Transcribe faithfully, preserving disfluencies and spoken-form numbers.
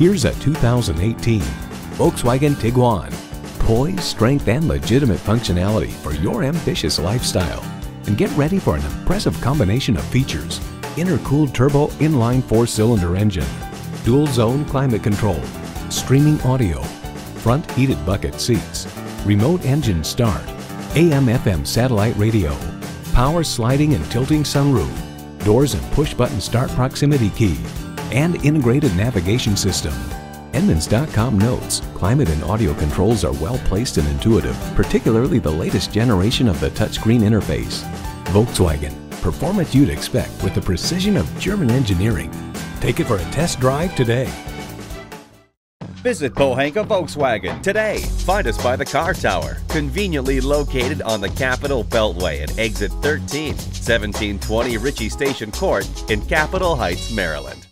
Here's a two thousand eighteen Volkswagen Tiguan. Poise, strength, and legitimate functionality for your ambitious lifestyle. And get ready for an impressive combination of features. Intercooled turbo inline four-cylinder engine, dual zone climate control, streaming audio, front heated bucket seats, remote engine start, A M F M satellite radio, power sliding and tilting sunroof, doors and push button start proximity key, and integrated navigation system. Edmunds dot com notes, climate and audio controls are well placed and intuitive, particularly the latest generation of the touchscreen interface. Volkswagen, performance you'd expect with the precision of German engineering. Take it for a test drive today. Visit Pohanka Volkswagen today. Find us by the car tower, conveniently located on the Capitol Beltway at exit thirteen, seventeen twenty Ritchie Station Court in Capitol Heights, Maryland.